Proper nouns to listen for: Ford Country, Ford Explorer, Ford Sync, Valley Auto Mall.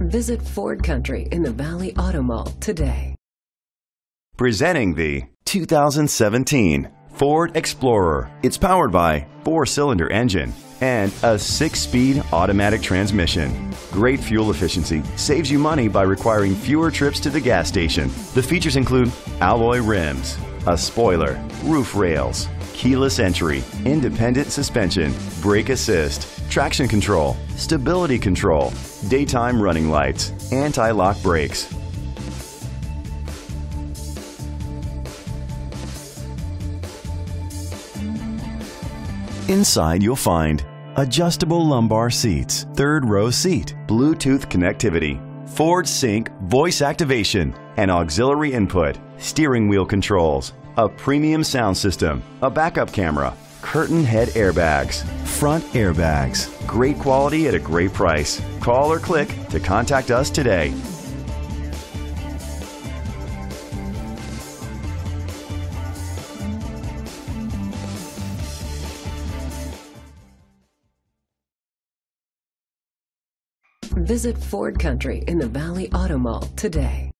Visit Ford Country in the Valley Auto Mall today. Presenting the 2017 Ford Explorer. It's powered by four-cylinder engine and a six-speed automatic transmission. Great fuel efficiency saves you money by requiring fewer trips to the gas station. The features include alloy rims, a spoiler, roof rails, keyless entry, independent suspension, brake assist, traction control, stability control, daytime running lights, anti-lock brakes. Inside you'll find adjustable lumbar seats, third row seat, Bluetooth connectivity, Ford Sync voice activation and auxiliary input, steering wheel controls, a premium sound system, a backup camera, curtain head airbags, front airbags. Great quality at a great price. Call or click to contact us today. Visit Ford Country in the Valley Auto Mall today.